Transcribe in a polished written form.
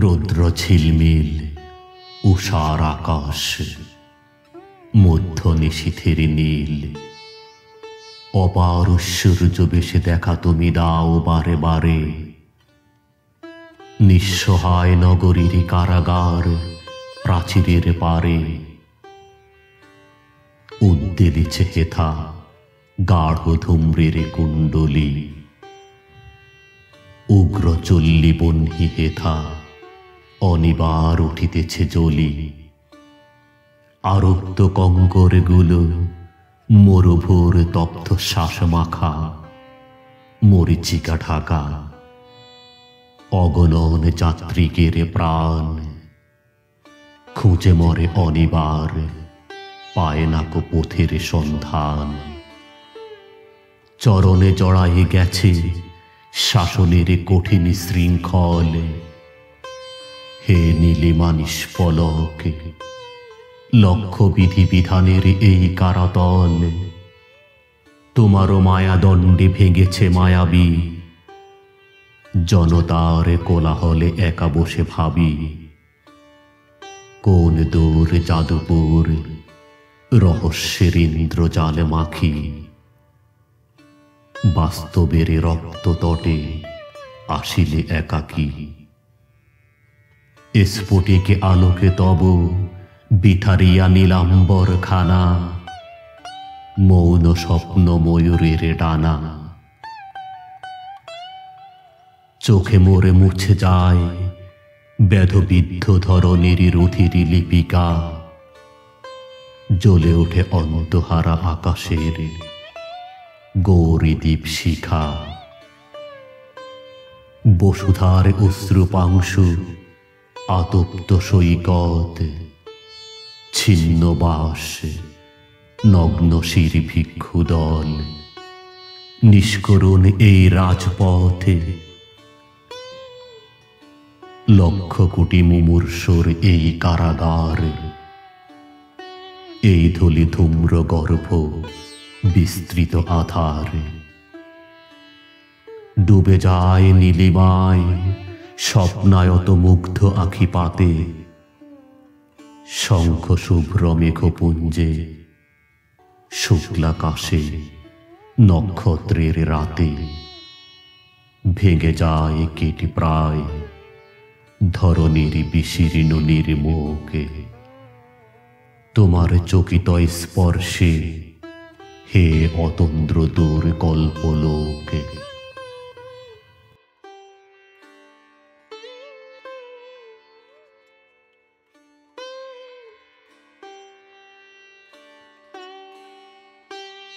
রৌদ্র ঝিলমিল উষার আকাশ, মধ্য নিশীথের নীল, অপার সূর্য বেশে দেখা তুমি দাও বারে বারে। নিঃসহায় নগরীর কারাগার প্রাচীরের পারে, উদ্বেলিছে হেথা গাঢ় ধুম্রের কুণ্ডলী, উগ্র চল্লি বহ্নি হেথা অনিবার উঠিতেছে জলি। আরক্ত কঙ্কর গুলো মরুভোর তপ্ত শ্বাস মাখা, মরিচিকা ঢাকা অগণন যাত্রীকের প্রাণ, খুঁজে মরে অনিবার পায় না কো পথের সন্ধান। চরণে জড়াই গেছে শাসনের কঠিন শৃঙ্খল, হে নীলিমা নিষ্পলক লক্ষ্য বিধি বিধানের এই কারাতল। তোমারও মায়াদণ্ডে ভেঙেছে মায়াবী, জনতার কোলাহলে একা বসে ভাবি, কোন দূর যাদুপুর রহস্যের ইন্দ্রজাল মাখি। বাস্তবের রক্ত তটে আসিলে একাকী, স্ফটিকে আলোকে তব বিথারিয়া নীলাম্বর খানা, মৌন স্বপ্ন ময়ূরের ডানা। চোখে মোরে মুছে যায় ব্যাধবিদ্ধ ধরনের রুধির লিপিকা, জ্বলে ওঠে অন্তহারা আকাশের গৌরীদ্বীপ শিখা। বসুধার অশ্রুপাংশু আতপ্ত সৈকত, ছিন্ন বাস নগ্ন শির ভিক্ষু দল। নিষ্করুণ এই রাজপথে লক্ষ কোটি মুমূর্ষুর এই কারাগার, এই ধুলি ধূম্র গর্ভ বিস্তৃত আধার। ডুবে যায় নীলিমায় স্বপ্নায়ত মুগ্ধ আঁখি পাতে, শঙ্খ শুভ্র মেঘপুঞ্জে শুক্লাকাশে নক্ষত্রের রাতে ভেঙে যায় কেটে প্রায় ধরনের বিশীর্ণ নির্মোকে। তোমার চকিত স্পর্শে হে অতন্দ্র দূর কল্পলোকে।